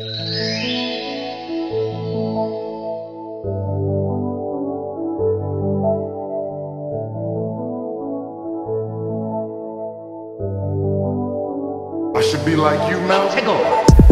I should be like you now. Tickle.